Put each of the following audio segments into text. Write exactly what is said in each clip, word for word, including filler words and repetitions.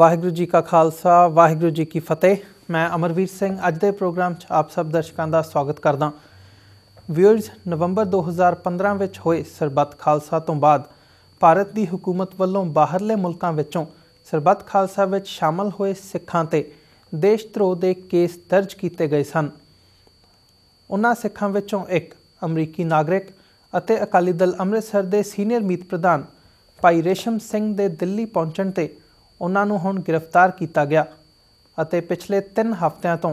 ਵਾਹਿਗੁਰੂ जी का खालसा वाहिगुरु जी की फतेह। मैं अमरवीर सिंह अज के प्रोग्राम आप सब दर्शकों का स्वागत करदा। व्यूअर्स, नवंबर दो हज़ार पंद्रह में होए सरबत खालसा तो बाद भारत की हुकूमत वालों बाहरले मुल्कों विचों सरबत खालसा में शामिल होए सिखां ते देश धरोह के केस दर्ज किए गए सन। उन्हां सिखां विचों एक अमरीकी नागरिक अते अकाली दल अमृतसर के सीनियर मीत प्रधान भाई रेशम सिंह दे दिल्ली पहुँचण ते उन्होंने हुण गिरफ़्तार किया गया अते पिछले तीन हफ्तों तो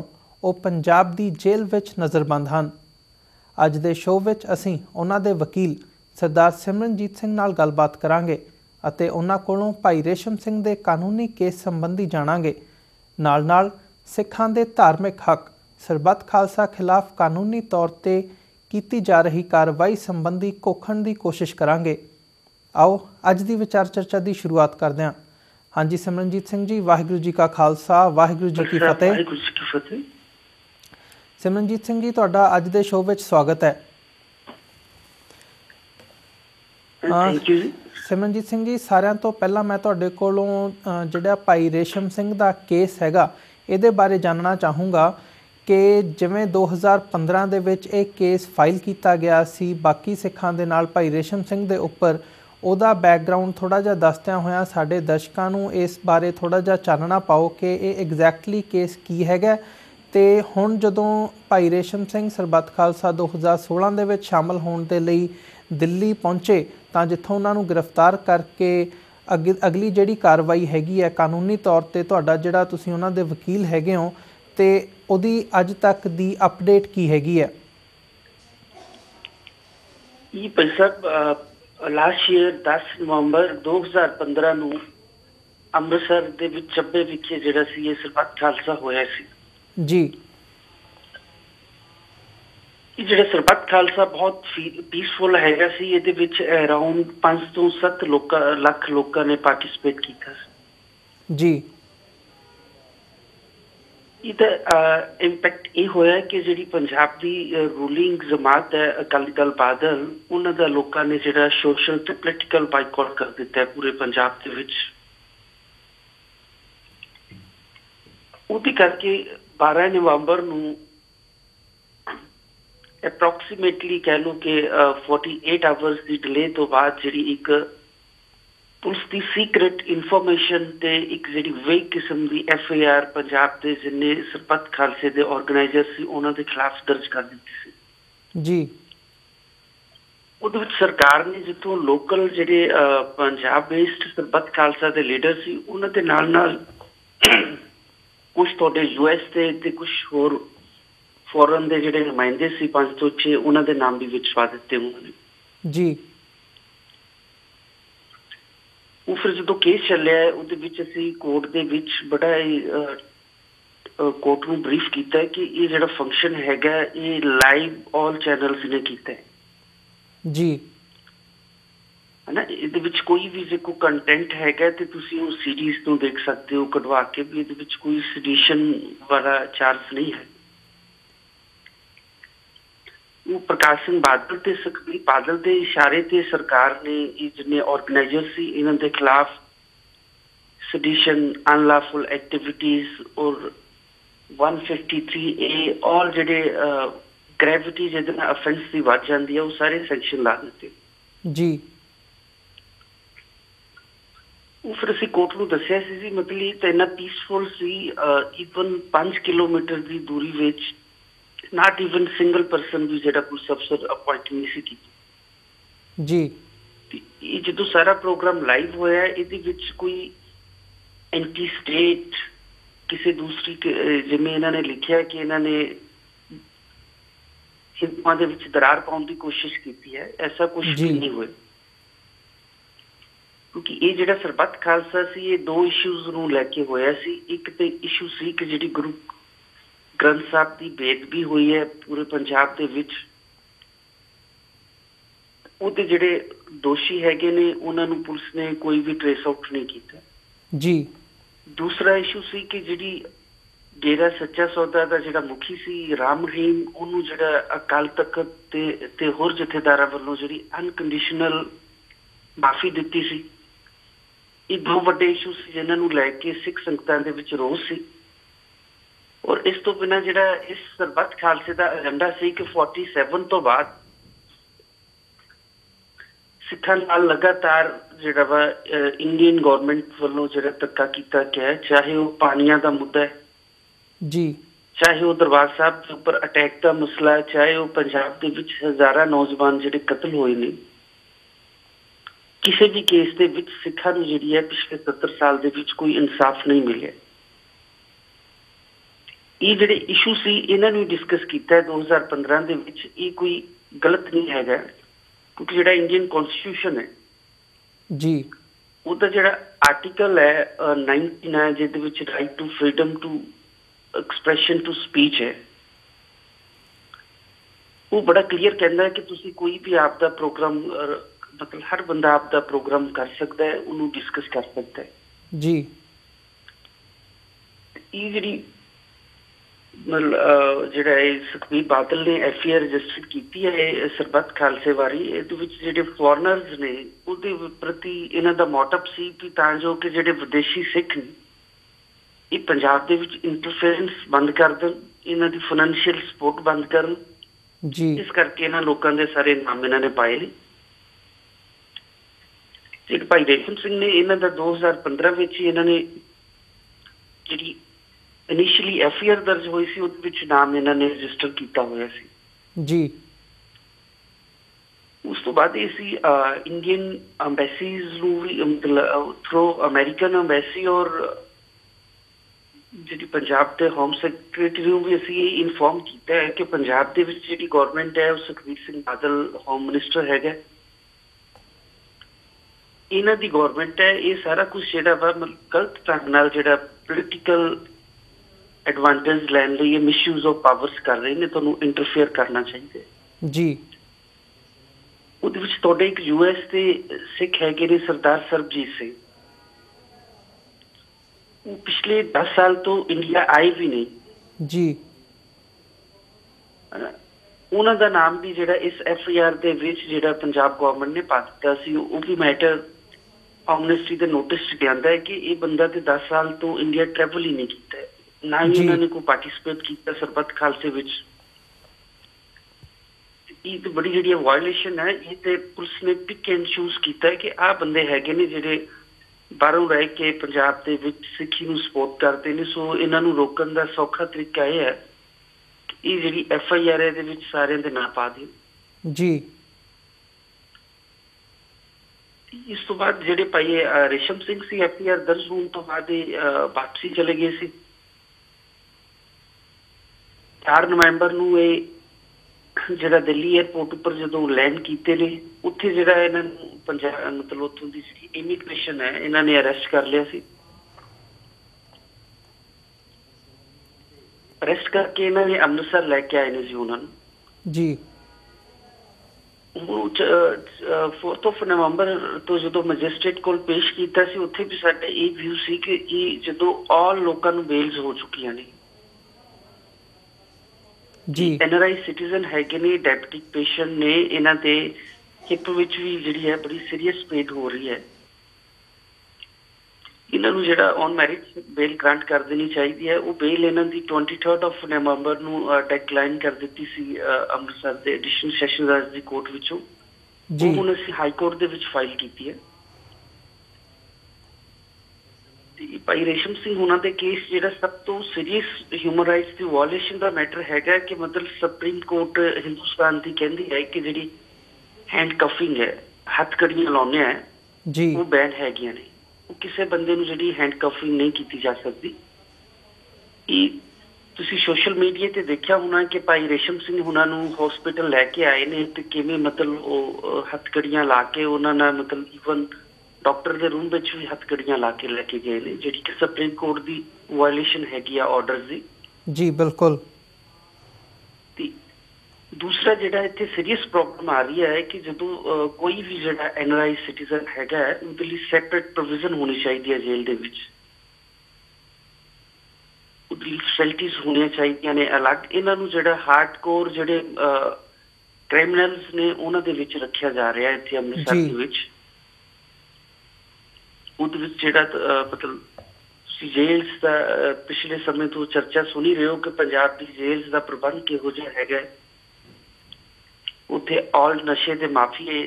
वो पंजाब की जेल विच नज़रबंद हैं। अज दे शो विच असीं उन्हां दे वकील सरदार सिमरनजीत सिंह नाल गलबात करांगे अते उन्हां कोलों भाई रेशम सिंह दे कानूनी केस संबंधी जाणांगे। नाल नाल सिखां दे धार्मिक हक सरबत खालसा खिलाफ कानूनी तौर ते कीती जा रही कार्रवाई संबंधी कोखण की कोशिश करांगे। आओ अज दी विचार चर्चा की शुरुआत करदे हां। हाँ जी सिमरनजीत सिंह जी, वाहिगुरु जी का खालसा वाहिगुरु जी की फतेह। सिमरनजीत सिंह जी, तुहाडा अज दे शो विच स्वागत है। सिमरनजीत सिंह जी, सारिआं तों पहलां मैं तुहाडे कोलों जिहड़ा भाई रेशम सिंह दा केस हैगा इहदे बारे जानना चाहूँगा कि जिवें दो हज़ार पंद्रह दे विच इह केस फाइल कीता गया सी, बाकी सिखां दे नाल भाई रेशम सिंह दे उपर ਉਹਦਾ बैकग्राउंड थोड़ा जिहा दसदिआं होइआं साडे दर्शकां नूं इस बारे थोड़ा जिहा चानणा पाओ कि इह एग्जैक्टली केस की हैगा ते हुण जदों भाई रेशम सिंह सरबत खालसा दो हज़ार सोलह दे विच शामिल होण दे लई दिल्ली पहुँचे तां जित्थों उन्हां नूं गिरफ़्तार करके अग अगली जिहड़ी कार्रवाई हैगी है कानूनी तौर ते तुहाडा जिहड़ा तुसीं उन्हां दे वकील हैगे हो ते ओहदी अज तक दी अपडेट की हैगी है। ਇਹ पंजाब लास्ट ईयर दस नवंबर दो हज़ार पंद्रह नूं अमृतसर दे विच चब्बे विखे जिहड़ा सी इह सरबत खालसा होया सी जी। इह जिहड़ा सरबत खालसा बहुत पीसफुल हैगा सी, इहदे विच अराउंड पांच तो सत्त लोग लख लोगों ने पार्टिसिपेट कीता सी जी। इहदा इंपैक्ट ये होया कि जिहड़ी पंजाब दी रूलिंग जमात है अकाली दल बादल, उन्हां दा लोकां ने जिहड़ा सोशल ते पोलिटिकल बाइकआउट कर दिता है पूरे पंजाब दे विच। उहदे करके बारह नवंबर नूं अप्रॉक्सीमेटली कह लो कि अड़तालीस आवर्स की डिले तो बाद जिहड़ी एक पुलिस की सीक्रेट इनफॉर्मेशन ते एक जिहड़ी वेग किस्म की एफ आई आर पंजाब के जिन्ने सरबत खालसे के ऑर्गेनाइजर से उन्होंने के खिलाफ दर्ज कर दी सी जी। उहदे विच सरकार ने जितों लोकल जिहड़े पंजाब बेस्ड सरबत खालसा के लीडर से उन्होंने के नाल नाल कुछ तुहाडे यू एस के कुछ होर फॉरन के जिहड़े नुमाइंदे से पांच तो छे उन्होंने के नाम भी विच पा दिते उन्होंने जी। ਉਹ ਫਿਰ ਜਦੋਂ ਕੇਸ ਚੱਲਿਆ ਉਹਦੇ ਵਿੱਚ ਅਸੀਂ ਕੋਰਟ ਦੇ ਵਿੱਚ ਬੜਾ ਹੀ ਕੋਰਟ ਨੂੰ ਬਰੀਫ ਕੀਤਾ ਕਿ ਇਹ ਜਿਹੜਾ ਫੰਕਸ਼ਨ ਹੈਗਾ ਇਹ ਲਾਈਵ ਆਲ ਚੈਨਲਸ ਨੇ ਕੀਤਾ ਜੀ, ਹਨਾ। ਇਹਦੇ ਵਿੱਚ ਕੋਈ ਵੀ ਜੇ ਕੋਈ ਕੰਟੈਂਟ ਹੈਗਾ ਤੇ ਤੁਸੀਂ ਉਹ ਸੀਰੀਜ਼ ਤੋਂ ਦੇਖ ਸਕਦੇ ਹੋ ਕਢਵਾ ਕੇ ਵੀ ਇਹਦੇ ਵਿੱਚ ਕੋਈ ਸੈਡੀਸ਼ਨ ਵਾਲਾ ਚਾਰਜ ਨਹੀਂ ਹੈ। प्रकाश सिंह बादल ते सुखबीर बादल के इशारे ते सरकार ने जिन्ने ऑर्गेनाइजर सी इन्हां दे खिलाफ सडिशन, अनलॉफुल एक्टिविटीज और एक सौ तिरपन ए और जिहड़े ग्रेविटी जिहदे नाल अफेंस दी वध जांदी है वो सारे सैंक्शन ला दित्ते जी। ਉਹ ਫਿਰ ਅਸੀਂ ਕੋਰਟ ਨੂੰ ਦੱਸਿਆ ਸੀ ਜੀ ਮਤਲਬ ਇਹ ਤਾਂ ਇੰਨਾ ਪੀਸਫੁਲ ਸੀ, ਈਵਨ पाँच किलोमीटर ਦੀ ਦੂਰੀ ਵਿੱਚ not even single person भी जेड़ा पुलिस अफसर अपॉइंट नहीं सी कीती जी। ये जो सारा प्रोग्राम लाइव होया इहदे विच कोई एंटी स्टेट किसी दूसरी जिवें इन्हां ने लिखिया कि इन्हां ने हिंदुआं दे विच दरार पाउण दी कोशिश कीती है, ऐसा कुछ भी नहीं होया। क्योंकि ये जिहड़ा सरबत खालसा सी ये दो इशूज नूं लैके होया सी। एक ते इशू सी कि जिहड़ी गुरु ग्रंथ साहब की बेदबी हुई है पूरे पंजाब के विच, उहदे जिहड़े दोषी हैगे ने उन्हां नूं पुलिस ने कोई भी ट्रेस आउट नहीं कीता जी। दूसरा इशू सी कि जिहड़ी डेरा सच्चा सौदा का जिहड़ा मुखी सी राम रहीम, उन्होंने जिहड़ा अकाल तख्त ते ते होर जथेदारां वल्लों जिहड़ी अनकंडीशनल माफी दित्ती सी। ये दो बड़े इशू से जिन्होंने लैके सिख संगत के रोस से। और इस तो बिना जो इस सरबत खालसे का एजेंडा से कि फोर्टी सैवन तो बाद सिखा लगातार जोड़ा वा इंडियन गवर्नमेंट वालों जो धक्का किया गया, चाहे वह पानिया का मुद्दा है जी, चाहे वह दरबार साहब के उपर अटैक का मसला है, चाहे वह पंजाब के विच हजारा नौजवान जो कतल हुए ने, किसी भी केस के विच सिखा नूं जिहड़ी है पिछले सत्तर साल के विच कोई इंसाफ नहीं मिले। ये जिहड़े इशू सी इन्हां नूं डिस्कस किया दो हज़ार पंद्रह दे विच, ये कोई गलत नहीं हैगा क्योंकि जिहड़ा इंडियन कॉन्स्टिट्यूशन है जी उहदा जिहड़ा आर्टिकल है उन्नीस है जिहदे विच right to freedom to expression to speech है, वो बड़ा क्लीयर कहता है कि तुसी कोई भी आपका प्रोग्राम, मतलब हर बंदा आपका प्रोग्राम कर सकता है, उन्होंने डिस्कस कर सकता है जी। ये जी मतलब जिहड़ा सुखबीर बादल ने एफ आई आर रजिस्टर की है सरबत खालसे बारी, ये फॉरनरस ने उहदे प्रति इन्हां दा मोटिव सी कि तां जो कि जिहड़े विदेशी सिख ने ये पंजाब दे विच इंटरफेरेंस बंद कर दें, इन्हां दी फाइनेंशियल सपोर्ट बंद करन जी, इस करके इन्हां लोकां दे सारे नाम इन्हां ने पाए ने। जिहड़ा भाई रेशम सिंह ने इन्हां दा दो हज़ार पंद्रह विच इन्हां ने जिहड़ी इनिशियली एफ आई आर दर्ज हुई सी उहदे विच नाम इन्हां ने रजिस्टर किया हुआ सी जी। उस तो बाद इसी इंडियन अंबैसीज नूं भी, मतलब थ्रो अमेरिकन अंबैसी और जी पंजाब के होम सैक्टरी भी असी इनफॉर्म किया है कि पंजाब के जी गवर्नमेंट है सुखबीर सिंह बादल होम मिनिस्टर है, इन्हों की गवर्नमेंट है, ये सारा कुछ जो गलत ढंग नाल जो पोलिटिकल एडवांटेज लैन लिए मिस यूज ऑफ पावर्स कर रहे हैं, तो इंटरफेयर करना चाहिए जी। वो एक यूएस के सिख है ने सरदार सरबजीत सिंह, पिछले दस साल तो इंडिया आए भी नहीं जी, उन्हों का नाम भी जो इस एफ आई आर के जो पंजाब गवर्नमेंट ने पा दिता सी, वो भी मैटर ऑमनेस्टी के नोटिस लिया है कि ये बंदा तो दस साल तो इंडिया ट्रैवल ही नहीं किया, ना ही उन्होंने कोई पार्टिसिपेट किया सरबत खालसे विच। ये तो बड़ी जी वायलेशन है, ये तो पुलिस ने पिक एंड चूज किया है कि आह बंदे है ने जेडे बाहरों रह के पंजाब के विच सिखी नूं सपोर्ट करते हैं, सो इन्हां नूं रोकण दा सौखा तरीका यह है कि जिहड़ी एफ आई आर है सारे दे नाम पा दे जी। इस तो बाद जिहड़े भाई रेशम सिंह सी एफ आई आर दर्ज होने तो बाद वापसी चले गए सी, चार नवंबर नूं जिहड़ा दिल्ली एयरपोर्ट उपर जो लैंड किए ने उत्थे जिहड़ा इन्हां नूं पंजाब, मतलब उत्थों दी इमीग्रेशन है इन्हां ने अरेस्ट कर लिया सी। अरेस्ट करके इन्हां ने अमृतसर लैके आए ने जी उन्होंने जी। फोर्थ ऑफ नवंबर तो जो मजिस्ट्रेट कोल पेश किया सी, उत्थे भी साडा इह व्यू सी कि इह जो ऑल लोकां नूं बेल्स हो चुकियां ने जी, एनआरआई सिटीजन है डायबिटिक पेशेंट ने, इन्हां दे हिप विच भी जिहड़ी है बड़ी सीरीयस पेन हो रही है, इन्हां नूं जिहड़ा ऑन मैरिट बेल ग्रांट कर देनी चाहिए है। वो बेल इन्हां दी ट्वेंटी थर्ड ऑफ नवंबर नूं डिक्लाइन कर दित्ती सी अमृतसर दे एडिशनल सैशन जज दी कोर्ट विचों, वो हुण असीं हाई कोर्ट दे विच फाइल कीती है। भाई रेशम सिंह उन्होंने केस जो सब तो सीरीयस ह्यूमन राइट्स की वायलेशन का मैटर हैगा कि मतलब सुप्रीम कोर्ट हिंदुस्तान की कहती है कि जी हैंड कफिंग है, हथकड़ियां लाने हैं जी, वो बैन हैगियां ने, वो किसी बंदे नूं जी हैंड कफिंग नहीं की जा सकती। तुसी सोशल मीडिया पर देखा होना कि भाई रेशम सिंह उन्होंने हॉस्पिटल लैके आए ने तो किवें मतलब हथकड़ियां ला के उन्होंने मतलब ईवन डॉक्टर के रूम में भी हथकड़ियां ला के लैके गए ने, जी कि सुप्रीम कोर्ट की वायलेशन हैगी आ ऑर्डर की जी बिल्कुल। दूसरा जो इतने सीरीयस प्रॉब्लम आ रही है कि जो कोई भी जो एन आर आई सिटीजन हैगा उनके लिए सैपरेट प्रोविजन होनी चाहिए है, जेल के फैसिलिटीज होनी चाहिए ने अलग, इन्हों जो हार्ड कोर जो क्रिमिनल्स ने उन्होंने रखा जा रहा है इतने अमृतसर के। मतलब जेल्स दा पिछले समय तो चर्चा सुनी रहे हो कि पंजाब दी जेल्स दा प्रबंध किहो जिहा हैगा, उत्थे ऑल नशे दे माफिए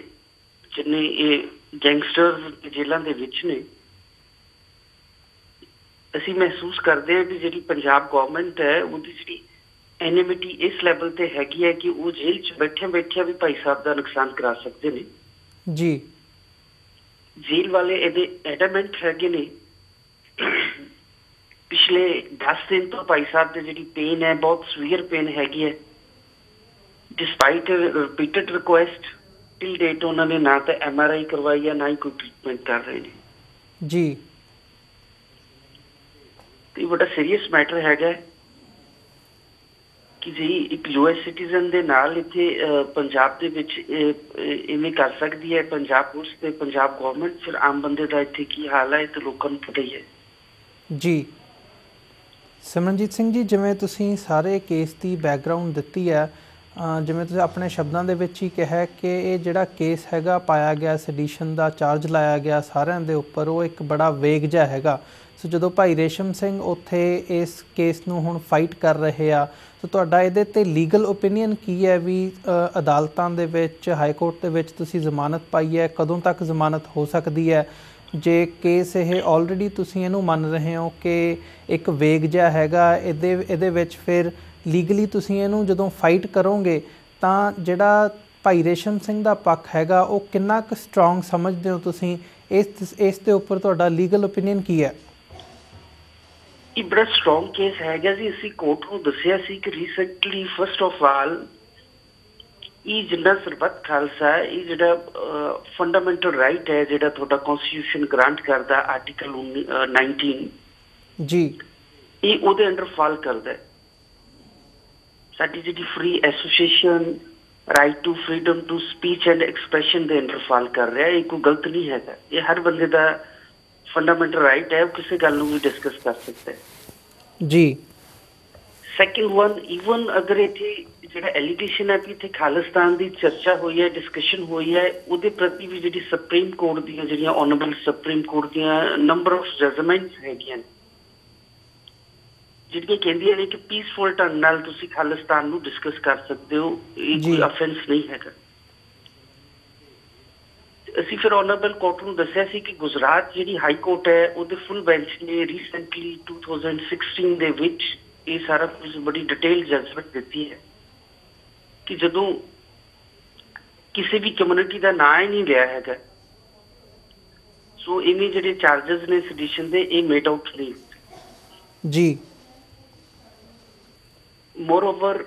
जिन्ने ये गैंगस्टर्स जेलों दे विच ने। असी महसूस करते हैं कि जिहड़ी पंजाब गवर्नमेंट है उहदी जिहड़ी एनिमिटी इस लेवल ते हैगी है कि वो जेल च बैठे बैठे भी भाई साहब का नुकसान करा सकते ने जी। जेल वाले एदे एडामेंट हैगे ने, पिछले दस दिन तो भाई साहब की जिहड़ी पेन है बहुत सीवियर पेन हैगी है। Despite repeated request till date उन्होंने ना तो एम आर आई करवाई है ना ही कोई ट्रीटमेंट कर रहे हैं जी। तो बड़ा सीरीयस मैटर हैगा कि जी एक यूएस सिटीजन दे नाल इत्थे पंजाब दे विच इवें कर सकती है पंजाब पुलिस ते पंजाब गवर्नमेंट, फिर आम बंदे दा इत्थे की हाल है तो लोगों नूं पता ही है जी। सिमरनजीत सिंह जी, जिवें तुसीं सारे केस की बैकग्राउंड दित्ती है, जिवें तुसीं अपने शब्दां दे विच ही कहा कि ये जिहड़ा केस हैगा पाया गया सडीशन का चार्ज लाया गया सारिआं दे उपर, वो एक बड़ा वेग जिहा हैगा। सो जदों भाई रेशम सिंह उत्थे इस केस नूं हुण फाइट कर रहे आ, सो तुहाडा इहदे ते लीगल ओपीनियन की है भी अदालतां दे विच हाई कोर्ट दे विच तुसीं जमानत पाई है, कदों तक जमानत हो सकदी है? जे केस यह ऑलरेडी तुसीं इहनूं मन रहे हो कि एक वेग जिहा हैगा, इहदे इहदे विच फिर लीगली तुसीं इहनूं जदों फाइट करोगे तां जिहड़ा भाई रेशम सिंह दा पक्ष हैगा वह कितना क स्ट्रोंग समझदे हो तुसीं? इस इस दे उपर तुहाडा लीगल ओपीनियन की है? ਇਹ ਬੜਾ ਸਟਰੋਂਗ ਕੇਸ ਹੈਗਾ ਜੀ। ਅਸੀਂ ਕੋਰਟ ਨੂੰ ਦੱਸਿਆ ਸੀ ਕਿ ਰੀਸੈਂਟਲੀ ਫਸਟ ਆਫ ਆਲ ਇਹ ਜਿਹੜਾ ਸਰਬੱਤ ਖਾਲਸਾ ਇਹ ਜਿਹੜਾ ਫੰਡਾਮੈਂਟਲ ਰਾਈਟ ਹੈ ਜਿਹੜਾ ਤੁਹਾਡਾ ਕਨਸਟੀਟਿਊਸ਼ਨ ਗ੍ਰਾਂਟ ਕਰਦਾ ਆਰਟੀਕਲ उन्नीस ਜੀ, ਇਹ ਉਹਦੇ ਅੰਡਰ ਫਾਲ ਕਰਦਾ। ਸਾਡੀ ਜਿਹੜੀ free association right to freedom to speech and expression ਦੇ ਅੰਡਰ ਫਾਲ ਕਰ ਰਿਹਾ। ਇਹ ਕੋਈ ਗਲਤ ਨਹੀਂ ਹੈਗਾ, ਇਹ हर बंदे ਦਾ फंडामेंटल राइट है, वो किसी गल को भी डिस्कस कर सकता है जी। सैकेंड वन, ईवन अगर इतने जो एलिगेशन है कि इतने खालिस्तान की चर्चा हुई है डिस्कशन हुई है, उसके प्रति भी जी सुप्रीम कोर्ट दी ऑनरेबल सुप्रीम कोर्ट दी नंबर ऑफ जजमेंट्स हैगियां जिहड़ियां कहंदियां ने कि पीसफुल ढंग नाल तुसीं खालिस्तान नूं डिस्कस कर सकते हो, ये कोई ऑफेंस नहीं हैगा। असी फिर ऑनरेबल कोर्ट को दस्या सी कि गुजरात जी हाई कोर्ट है उसके फुल बेंच ने रिसेंटली टू थाउजेंड सिक्सटीन दे विच ये सारा कुछ बड़ी डिटेल जजमेंट दी है कि जदों किसी भी कम्यूनिटी का ना ही नहीं लिया है, सो इन्हें जिहड़े चार्जेस ने सडिशन दे ये मेड आउट नहीं जी। मोर ओवर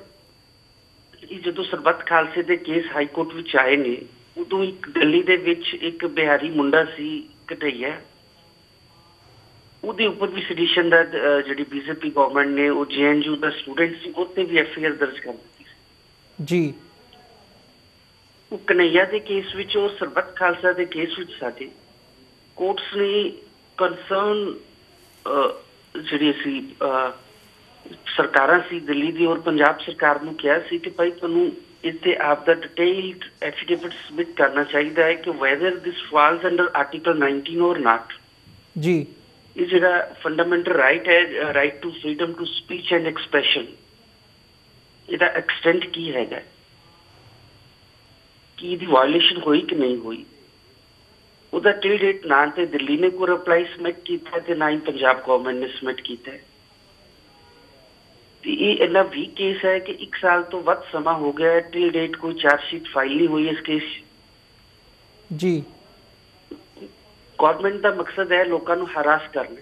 जदों सरबत खालसे के केस हाई कोर्ट विच आए ने ਉਦੋਂ ਇੱਕ ਦਿੱਲੀ ਦੇ ਵਿੱਚ ਇੱਕ ਬਿਹਾਰੀ ਮੁੰਡਾ ਸੀ ਘਟਈਆ, ਉਹਦੇ ਉੱਪਰ ਵੀ ਸੈਡੀਸ਼ਨ ਦਾ ਜਿਹੜੀ ਬੀਜੇਪੀ ਗਵਰਨਮੈਂਟ ਨੇ ਉਹ ਜੇਐਨਯੂ ਦਾ ਸਟੂਡੈਂਟ ਸੀ ਉਹਤੇ ਵੀ ਐਫਆਈਆਰ ਦਰਜ ਕਰ ਦਿੱਤੀ ਜੀ। ਉਹ ਕਨਈਆ ਦੇ ਕੇਸ ਵਿੱਚ ਉਹ ਸਰਬੱਤ ਖਾਲਸਾ ਦੇ ਕੇਸ ਵਿੱਚ ਸਾਡੇ ਕੋਰਟਸ ਨੇ ਕੰਸਰਨ ਜਿਹੜੀ ਸੀ ਸਰਕਾਰਾਂ ਸੀ ਦਿੱਲੀ ਦੀ ਔਰ ਪੰਜਾਬ ਸਰਕਾਰ ਨੂੰ ਕਿਹਾ ਸੀ ਕਿ ਭਾਈ ਤੁਹਾਨੂੰ इससे आपका डिटेल्ड एफिडेविट सबमिट करना चाहिए है कि whether this falls under article उन्नीस और नॉट जी। ये जो फंडामेंटल राइट है right to freedom to speech and expression इसका एक्सटेंट की है कि इसकी वायलेशन हुई कि नहीं हुई, उसका टिल डेट ना तो दिल्ली ने कोई रिप्लाई सबमिट किया है ना ही पंजाब गवर्नमेंट ने सबमिट किया है। ये इतना वीक केस है कि एक साल तो वध समा हो गया है, टिल डेट कोई चार्जशीट फाइल नहीं हुई इस केस जी। गवर्नमेंट का मकसद है लोगों हरास करना,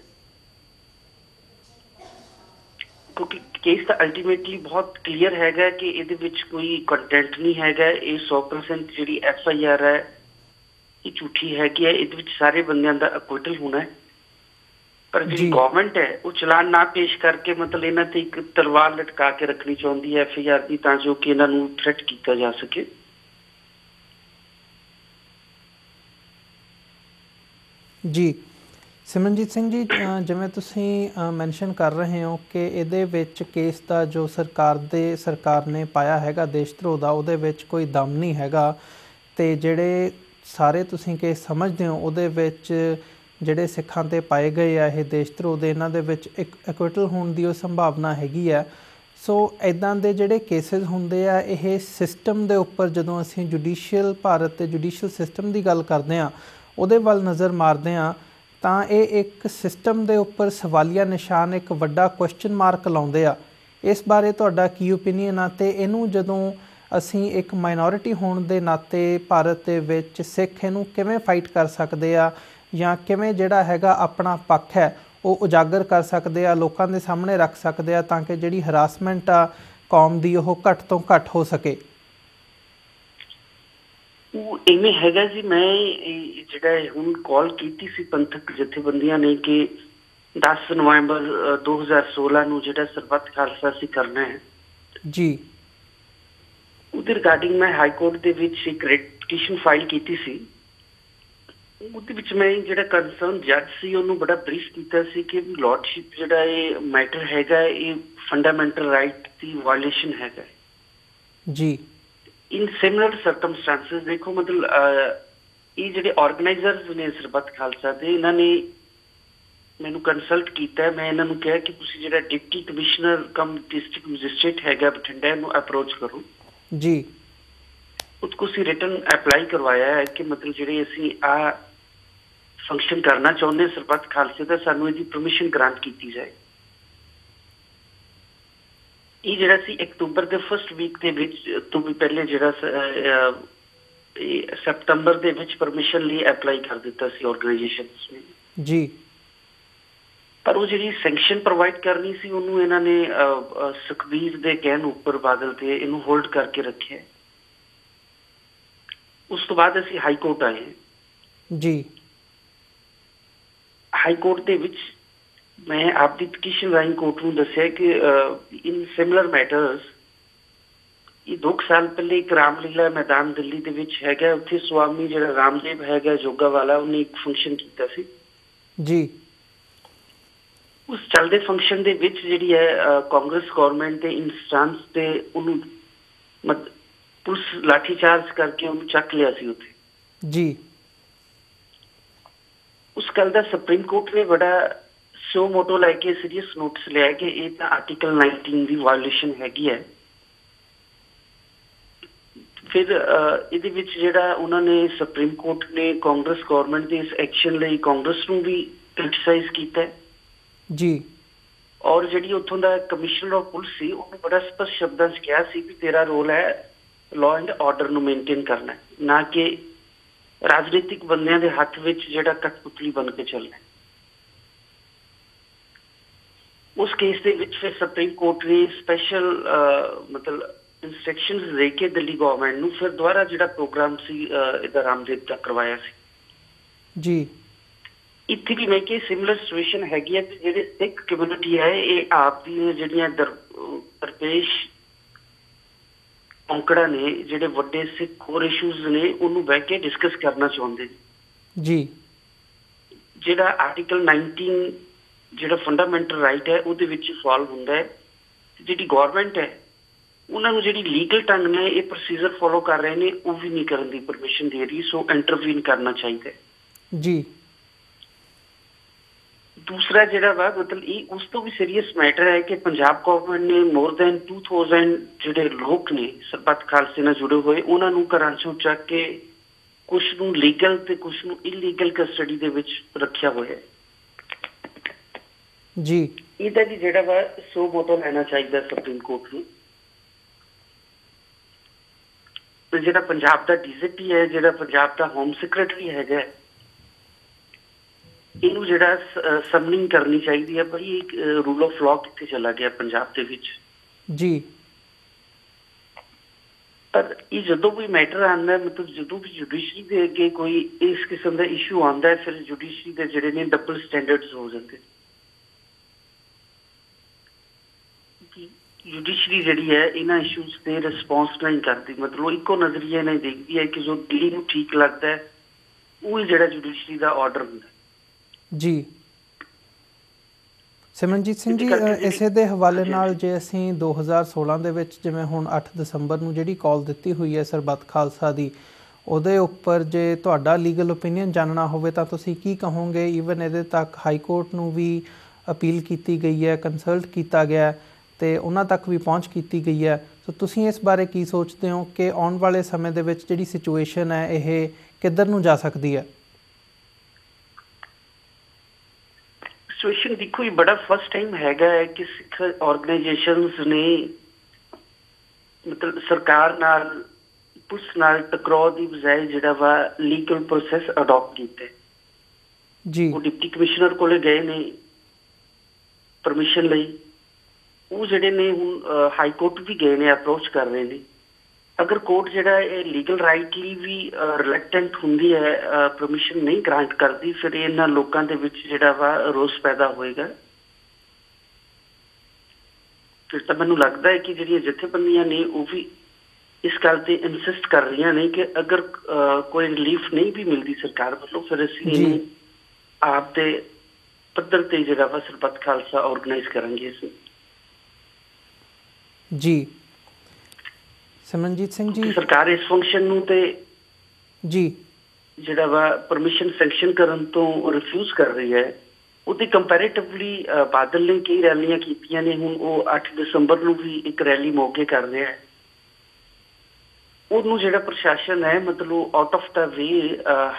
क्योंकि केस तो अल्टीमेटली बहुत क्लीयर हैगा कि इसदे विच कोई कंटेंट नहीं हैगा। ये सौ परसेंट जी एफ आई आर है ये झूठी हैगी है, इसदे विच सारे बंदियां दा एक्विटल होना है। पर जी गवर्नमेंट है वो चलान ना पेश करके मतलब इन्हां ते एक तलवार लटका के रखनी चाहती है एफ आई आर की, तां जो कि इन्हां नूं थ्रेट किया जा सके। जी सिमरनजीत सिंह जी, जिवें तुसीं मैनशन कर रहे हो कि इहदे विच केस दा जो सरकार दे सरकार ने पाया हैगा देश धरोह दा उहदे विच कोई दम नहीं हैगा, ते जिहड़े सारे तुसीं केस समझदे हो उहदे विच ਜਿਹੜੇ ਸਿੱਖਾਂ ਤੇ ਪਾਏ ਗਏ ਆ ਇਹ ਦੇਸ਼ ਧਰੋਹ ਦੇ ਇਹਨਾਂ ਦੇ ਵਿੱਚ ਇੱਕ ਐਕੁਇਟਲ ਹੋਣ ਦੀ ਉਹ ਸੰਭਾਵਨਾ ਹੈਗੀ ਆ। ਸੋ ਇਦਾਂ ਦੇ ਜਿਹੜੇ ਕੇਸਿਸ ਹੁੰਦੇ ਆ ਇਹ ਸਿਸਟਮ ਦੇ ਉੱਪਰ ਜਦੋਂ ਅਸੀਂ ਜੁਡੀਸ਼ੀਅਲ ਭਾਰਤ ਤੇ ਜੁਡੀਸ਼ੀਅਲ ਸਿਸਟਮ ਦੀ ਗੱਲ ਕਰਦੇ ਆ ਉਹਦੇ ਵੱਲ ਨਜ਼ਰ ਮਾਰਦੇ ਆ ਤਾਂ ਇਹ ਇੱਕ ਸਿਸਟਮ ਦੇ ਉੱਪਰ ਸਵਾਲੀਆ ਨਿਸ਼ਾਨ ਇੱਕ ਵੱਡਾ ਕੁਐਸਚਨ ਮਾਰਕ ਲਾਉਂਦੇ ਆ। इस बारे तुहाडा की ओपीनियन आ ते इनू जदों असी एक माइनॉरिटी होण दे नाते भारत दे विच सिख इनू किवें फाइट कर सकदे आ जां किवें जिहड़ा हैगा अपना पक्ष है वो उजागर कर सकदे आ, लोकां दे सामने रख सकदे आ तां कि जिहड़ी हरासमेंट आ कौम दी ओह घट तो घट हो सके। ਉਹ ਇਵੇਂ ਹੈਗਾ ਜੀ, ਮੈਂ ਜਿਹੜਾ ਹੁਣ ਕਾਲ ਕੀਤੀ ਸੀ ਪੰਥਕ ਜਥੇਬੰਦੀਆਂ ਨੇ ਕਿ दस नवंबर दो हज़ार सोलह ਨੂੰ ਜਿਹੜਾ ਸਰਬੱਤ ਖਾਲਸਾ ਸੀ ਕਰਨਾ ਹੈ ਜੀ, ਉਹਦੇ ਰਿਗਾਰਡਿੰਗ ਮੈਂ ਹਾਈ ਕੋਰਟ ਦੇ ਵਿੱਚ ਇੱਕ ਪਟੀਸ਼ਨ ਫਾਈਲ ਕੀਤੀ ਸੀ। ਉਹਦੇ ਵਿੱਚ ਮੈਂ ਜਿਹੜਾ ਕੰਸਰਨ ਜੱਜ ਸੀ ਉਹਨੂੰ ਬੜਾ ਬਰੀਫ ਕੀਤਾ ਸੀ ਕਿ ਲਾਰਡਸ਼ਿਪ ਜਿਹੜਾ ਇਹ ਮੈਟਰ ਹੈਗਾ ਇਹ ਫੰਡਾਮੈਂਟਲ ਰਾਈਟ ਦੀ ਵਾਇਲੇਸ਼ਨ ਹੈਗਾ ਜੀ। इन सिमिलर सर्कमस्टांसिस देखो मतलब ये जिहड़े ऑर्गेनाइजर्स ने सरबत खालसा दे इन्हां ने मैनू कंसल्ट कीता है। मैं इन्हां नू कहा कि तुसीं जिहड़ा deputy commissioner cum district magistrate हैगा बठिंडा नू अप्रोच करो जी, उसको सी रिटर्न अप्लाई करवाया है कि मतलब जिहड़े असीं आ फंक्शन करना चाहुंदे सरबत खालसे दा सानू इहदी परमिशन ग्रांट कीती जाए। ਇਹ ਜਿਹੜਾ ਸੀ ਅਕਤੂਬਰ ਦੇ ਫਸਟ ਵੀਕ ਦੇ ਵਿੱਚ ਤੋਂ ਵੀ ਪਹਿਲੇ ਜਿਹੜਾ ਸਤੰਬਰ ਦੇ ਵਿੱਚ ਪਰਮਿਸ਼ਨ ਲਈ ਅਪਲਾਈ ਕਰ ਦਿੱਤਾ ਸੀ ਆਰਗੇਨਾਈਜੇਸ਼ਨਸ ਨੇ ਜੀ, ਪਰ ਉਹ ਜਿਹੜੀ ਸੈਂਕਸ਼ਨ ਪ੍ਰੋਵਾਈਡ ਕਰਨੀ ਸੀ ਉਹਨੂੰ ਇਹਨਾਂ ਨੇ ਸੁਖਬੀਰ ਦੇ ਕਹਿਣ ਉੱਪਰ ਬਾਦਲ ਤੇ ਇਹਨੂੰ ਹੋਲਡ ਕਰਕੇ ਰੱਖਿਆ। ਉਸ ਤੋਂ ਬਾਅਦ ਅਸੀਂ ਹਾਈ ਕੋਰਟ ਆਏ ਜੀ। ਹਾਈ ਕੋਰਟ ਦੇ ਵਿੱਚ मैं आपकी पटिशन राय कोर्ट में दसिया कि इन सिमिलर मैटर्स ये दो साल पहले एक रामलीला मैदान दिल्ली दे विच हैगा उत्थे स्वामी जिहड़ा रामदेव हैगा योगा वाला उन्हें एक फंक्शन कीता सी जी। उस चलदे फंक्शन दे विच जिहड़ी है कांग्रेस गवर्नमेंट दे इंस्टांस ते उन्हों मत पुलिस लाठीचार्ज करके उन्होंने चक लिया सी उत्थे जी। उस गल दा सुप्रीम कोर्ट ने बड़ा ਸੋ ਮੋਟੋ ਲੈ ਕੇ ਸੀਰੀਅਸ ਨੋਟਿਸ ਲਿਆ ਕਿ ਇਹ ਤਾਂ ਆਰਟੀਕਲ उन्नीस ਦੀ ਵਾਇਓਲੇਸ਼ਨ ਹੈਗੀ ਹੈ। ਫਿਰ ਇਹਦੇ ਵਿੱਚ ਜਿਹੜਾ ਉਹਨਾਂ ਨੇ ਸੁਪਰੀਮ ਕੋਰਟ ਨੇ ਕਾਂਗਰਸ ਗਵਰਨਮੈਂਟ ਦੇ ਇਸ ਐਕਸ਼ਨ ਲਈ ਕਾਂਗਰਸ ਨੂੰ ਵੀ ਕ੍ਰਿਟਿਸਾਈਜ਼ ਕੀਤਾ ਜੀ, ਔਰ ਜਿਹੜੀ ਉੱਥੋਂ ਦਾ ਕਮਿਸ਼ਨਰ ਆਫ ਪੁਲਿਸ ਸੀ ਉਹਨੂੰ ਬੜਾ ਸਪਸ਼ਟ ਸ਼ਬਦਾਂ 'ਚ ਕਿਹਾ ਸੀ ਕਿ ਤੇਰਾ ਰੋਲ ਹੈ ਲਾਅ ਐਂਡ ਆਰਡਰ ਨੂੰ ਮੇਨਟੇਨ ਕਰਨਾ, ਨਾ ਕਿ ਰਾਜਨੀਤਿਕ ਬੰਦਿਆਂ ਦੇ ਹੱਥ ਵਿੱਚ ਜਿਹੜਾ ਕਠਪੁਤਲੀ ਬਣ ਕੇ ਚੱਲਣਾ। उस केस दे विच फिर सुप्रीम कोर्ट ने स्पैशल मतलब इंस्ट्रक्शन दे के दिल्ली गवर्नमेंट नू फिर दुबारा जिहड़ा प्रोग्राम सी इहदा रामदेव तक करवाया सी जी। इत्थे भी मैं कि सिमिलर सिचुएशन हैगी है कि जिहड़ी सिख कम्यूनिटी है ये आप दी जिहड़ियां दरपेश औंकड़ा ने जिहड़े वड्डे सिख कोर इशूज ने उहनू बह के डिस्कस करना चाहुंदे जी। जिहड़ा आर्टिकल उन्नीस ਜਿਹੜਾ ਫੰਡਾਮੈਂਟਲ ਰਾਈਟ ਹੈ ਉਹਦੇ ਵਿੱਚ ਸਵਾਲ ਹੁੰਦਾ ਹੈ ਜਿਹੜੀ ਗਵਰਨਮੈਂਟ ਹੈ ਉਹਨਾਂ ਨੂੰ ਜਿਹੜੀ ਲੀਗਲ ਢੰਗ ਨੇ ਇਹ ਪ੍ਰੋਸੀਜਰ ਫੋਲੋ ਕਰ ਰਹੇ ਨੇ ਉਹ ਵੀ ਨਹੀਂ ਕਰਨ ਦੀ ਪਰਮਿਸ਼ਨ ਦੇ ਰਹੀ, ਸੋ ਇੰਟਰਵੀਨ ਕਰਨਾ ਚਾਹੀਦਾ ਜੀ। ਦੂਸਰਾ ਜਿਹੜਾ ਵਾ ਮਤਲਬ ਇਹ ਉਸ ਤੋਂ ਵੀ ਸੀਰੀਅਸ ਮੈਟਰ ਹੈ ਕਿ ਪੰਜਾਬ ਗਵਰਨਮੈਂਟ ਨੇ ਮੋਰ ਦੈਨ ਦੋ ਹਜ਼ਾਰ ਜਿਹੜੇ ਲੋਕ ਨੇ ਸਰਬੱਤ ਖਾਲਸੇ ਨਾਲ ਜੁੜੇ ਹੋਏ ਉਹਨਾਂ ਨੂੰ ਘਰਾਂ ਚੋਂ ਚੱਕ ਕੇ ਕੁਛ ਨੂੰ ਲੀਗਲ ਤੇ ਕੁਛ ਨੂੰ ਇਲੀਗਲ ਕਸਟਡੀ ਦੇ ਵਿੱਚ ਰੱਖਿਆ ਹੋਇਆ जी। इदा जी जेड़ा वा सो मोटो लेना चाहिए सुप्रीम कोर्ट नूं। ते जेड़ा पंजाब दा डीजीपी है जेड़ा पंजाब दा होम सेक्रेटरी हैगा इहनूं जेड़ा समनिंग करनी चाहिए है भाई एक रूल ऑफ लॉ कित्थे चला गया पंजाब दे विच जी। पर ये जदों भी मैटर आंदा है मतलब जदों भी जुडिशरी दे अगे कोई इस किस्म दा इशू आंदा है फिर जुडिशरी दे जेड़े ने डबल स्टैंडर्ड्स हो जांदे। जुडिशरी जिहड़ी है इन्हां इशूज पे रिस्पोंस नहीं करती, मतलब इको नजरिए नहीं देखती है कि जो दिल नूं ठीक लगता है वो जिहड़ा जुडिशरी दा आर्डर हुंदा जी। सिमरनजीत सिंह जी इसे दे हवाले नाल जे असीं दो हज़ार सोलह दे विच जिवें हुण अठ दसंबर नूं जिहड़ी कॉल दित्ती हुई है सरबत खालसा दी ਉਹਦੇ ਉੱਪਰ ਜੇ ਤੁਹਾਡਾ ਲੀਗਲ ਓਪੀਨੀਅਨ ਜਾਣਨਾ ਹੋਵੇ ਤਾਂ ਤੁਸੀਂ ਕੀ ਕਹੋਗੇ। ਈਵਨ ਇਹਦੇ ਤੱਕ ਹਾਈ ਕੋਰਟ ਨੂੰ ਵੀ अपील की गई है, कंसल्ट किया गया तो उन्होंने तक भी पहुँच की गई है। सो तुसीं इस बारे की सोचते हो कि आने वाले समय दे विच जिहड़ी सिचुएशन है यह किधर नूं जा सकती है? सिचुएशन देखो ये बड़ा फर्स्ट टाइम हैगा है कि सिख ऑर्गेनाइजेशंस ने मतलब सरकार नाल पुलिस नाल टकराव की बजाय जिहड़ा वा लीगल प्रोसेस अडॉप्ट कीता जी। वो डिप्टी कमिश्नर कोले गए ने परमिशन ਲਈ, ਉਹ ਜਿਹੜੇ ਨੇ ਹੁਣ ਹਾਈ ਕੋਰਟ ਵੀ ਗਏ ਨੇ ਅਪਰੋਚ ਕਰ ਰਹੇ ਨੇ। ਅਗਰ ਕੋਰਟ ਜਿਹੜਾ ਇਹ ਲੀਗਲ ਰਾਈਟ ਲਈ ਵੀ ਰਿਲੈਕਟੈਂਟ ਹੁੰਦੀ ਹੈ, ਪਰਮਿਸ਼ਨ ਨਹੀਂ ਗ੍ਰਾਂਟ ਕਰਦੀ, ਫਿਰ ਇਹਨਾਂ ਲੋਕਾਂ ਦੇ ਵਿੱਚ ਜਿਹੜਾ ਵਾ ਰੋਸ ਪੈਦਾ ਹੋਏਗਾ। ਫਿਰ ਤਾਂ ਮੈਨੂੰ ਲੱਗਦਾ ਹੈ ਕਿ ਜਿਹੜੀਆਂ ਜਥੇਬੰਦੀਆਂ ਨੇ ਉਹ ਵੀ ਇਸ ਗੱਲ ਤੇ ਇਨਸਿਸਟ ਕਰ ਰਹੀਆਂ ਨੇ ਕਿ ਅਗਰ ਕੋਈ ਰਿਲੀਫ ਨਹੀਂ ਵੀ ਮਿਲਦੀ ਸਰਕਾਰ ਵੱਲੋਂ ਫਿਰ ਅਸੀਂ ਆਪ ਤੇ पत्थर की जगह पर सरबत खालसा ऑर्गेनाइज करेंगे जी। सिमरनजीत सिंह जी, सरकार इस फंक्शन नूं ते जी जिहड़ा वा परमिशन सैंक्शन करन तो रिफ्यूज कर रही है। उहदे कंपैरेटिवली बादल ने कई रैलियां कीतियां ने, हुण ओह आठ दसंबर नूं भी एक रैली मौके कर रहा है। उहनूं जिहड़ा प्रशासन है मतलब आउट ऑफ द वे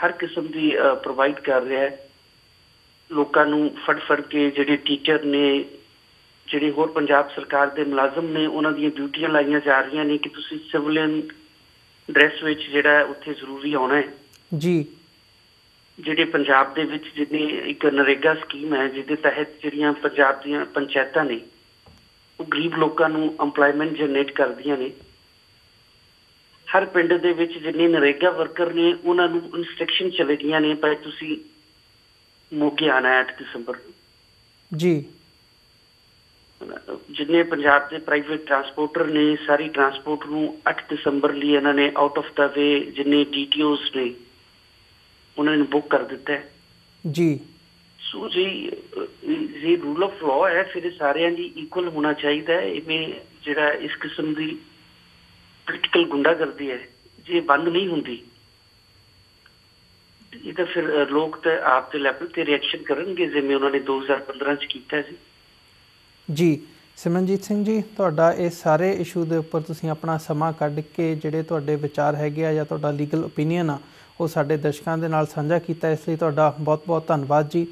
हर किस्म की प्रोवाइड कर रहा है। लोगों नूं फड़ फड़ के जिहड़े टीचर ने, जिहड़े होर पंजाब सरकार के मुलाजम ने, उन्हां दी ड्यूटियां लाइयां जा रही ने कि तुसीं सिविलियन ड्रैस विच जिहड़ा उत्थे जरूरी आउणा है जी। जिहड़े पंजाब दे विच जिहड़ी एक नरेगा स्कीम है जिहदे तहत जिहड़ियां पंजाब दीयां पंचायतां ने ओह गरीब लोगों नूं एम्प्लॉयमेंट जनरेट करदियां ने। हर पिंड दे विच जिन्ने नरेगा वर्कर ने उन्हां नूं इंस्ट्रक्शन चले गईयां ने पर तुसीं ਮੋਕੇ ਆਣਾ ਹੈ ਅੱਠ ਦਸੰਬਰ ਜੀ। ਜਿੰਨੇ ਪੰਜਾਬ ਦੇ ਪ੍ਰਾਈਵੇਟ ਟਰਾਂਸਪੋਰਟਰ ਨੇ ਸਾਰੀ ਟਰਾਂਸਪੋਰਟ ਨੂੰ ਅੱਠ ਦਸੰਬਰ ਲਈ ਇਹਨਾਂ ਨੇ ਆਊਟ ਆਫ ਦਾ ਵੇ ਜਿੰਨੇ ਡੀਟੀਓਸ ਨੇ ਉਹਨਾਂ ਨੇ ਬੁੱਕ ਕਰ ਦਿੱਤਾ ਹੈ ਜੀ। ਸੋ ਜੀ ਇਹ ਰੂਲ ਆਫ ਲਾਅ ਹੈ, ਫਿਰ ਸਾਰਿਆਂ ਦੀ ਇਕੁਅਲ ਹੋਣਾ ਚਾਹੀਦਾ ਹੈ। ਇਹ ਜਿਹੜਾ ਇਸ ਕਿਸਮ ਦੀ ਪੋਲੀਟੀਕਲ ਗੁੰਡਾਗਰਦੀ ਹੈ ਜੇ ਬੰਦ ਨਹੀਂ ਹੁੰਦੀ ਇਹ ਤਾਂ ਫਿਰ ਲੋਕ ਤਾਂ ਆਪ ਦੇ ਲੈਵਲ ਤੇ ਰਿਐਕਸ਼ਨ ਕਰਨਗੇ ਜਿਵੇਂ ਉਹਨਾਂ ਨੇ ਦੋ ਹਜ਼ਾਰ ਪੰਦਰਾਂ ਚ ਕੀਤਾ ਸੀ ਜੀ। ਸਿਮਰਨਜੀਤ ਸਿੰਘ ਜੀ, ਤੁਹਾਡਾ ਇਹ ਸਾਰੇ ਇਸ਼ੂ ਦੇ ਉੱਪਰ ਤੁਸੀਂ ਆਪਣਾ ਸਮਾਂ ਕੱਢ ਕੇ ਜਿਹੜੇ ਤੁਹਾਡੇ ਵਿਚਾਰ ਹੈਗੇ ਆ ਜਾਂ ਤੁਹਾਡਾ ਲੀਗਲ ਓਪੀਨੀਅਨ ਆ ਉਹ ਸਾਡੇ ਦਰਸ਼ਕਾਂ ਦੇ ਨਾਲ ਸਾਂਝਾ ਕੀਤਾ, ਇਸ ਲਈ ਤੁਹਾਡਾ ਬਹੁਤ-ਬਹੁਤ ਧੰਨਵਾਦ ਜੀ।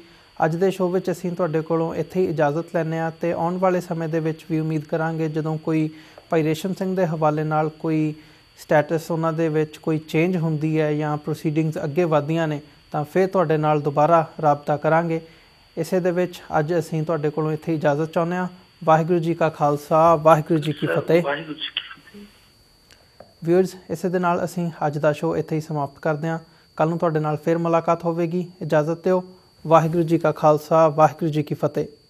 ਅੱਜ ਦੇ ਸ਼ੋਅ ਵਿੱਚ ਅਸੀਂ ਤੁਹਾਡੇ ਕੋਲੋਂ ਇੱਥੇ ਹੀ ਇਜਾਜ਼ਤ ਲੈਂਦੇ ਹਾਂ ਤੇ ਆਉਣ ਵਾਲੇ ਸਮੇਂ ਦੇ ਵਿੱਚ ਵੀ ਉਮੀਦ ਕਰਾਂਗੇ ਜਦੋਂ ਕੋਈ ਭਾਈ ਰੇਸ਼ਮ ਸਿੰਘ ਦੇ ਹਵਾਲੇ ਨਾਲ ਕੋਈ ਸਟੇਟਸ ਉਹਨਾਂ ਦੇ ਵਿੱਚ ਕੋਈ ਚੇਂਜ ਹੁੰਦੀ ਹੈ ਜਾਂ ਪ੍ਰੋਸੀਡਿੰਗਸ ਅੱਗੇ ਵਧਦੀਆਂ ਨੇ ਤਾਂ ਫਿਰ ਤੁਹਾਡੇ ਨਾਲ ਦੁਬਾਰਾ ਰਾਬਤਾ ਕਰਾਂਗੇ। ਇਸੇ ਦੇ ਵਿੱਚ ਅੱਜ ਅਸੀਂ ਤੁਹਾਡੇ ਕੋਲੋਂ ਇੱਥੇ ਇਜਾਜ਼ਤ ਚਾਹੁੰਦੇ ਹਾਂ। ਵਾਹਿਗੁਰੂ ਜੀ ਕਾ ਖਾਲਸਾ, ਵਾਹਿਗੁਰੂ ਜੀ ਕੀ ਫਤਿਹ। ਵਿਊਅਰਸ, ਇਸੇ ਦੇ ਨਾਲ ਅਸੀਂ ਅੱਜ ਦਾ ਸ਼ੋਅ ਇੱਥੇ ਹੀ ਸਮਾਪਤ ਕਰਦੇ ਹਾਂ। ਕੱਲ੍ਹ ਨੂੰ ਤੁਹਾਡੇ ਨਾਲ ਫਿਰ ਮੁਲਾਕਾਤ ਹੋਵੇਗੀ। ਇਜਾਜ਼ਤ ਦਿਓ। ਵਾਹਿਗੁਰੂ ਜੀ ਕਾ ਖਾਲਸਾ, ਵਾਹਿਗੁਰੂ ਜੀ ਕੀ ਫਤਿਹ।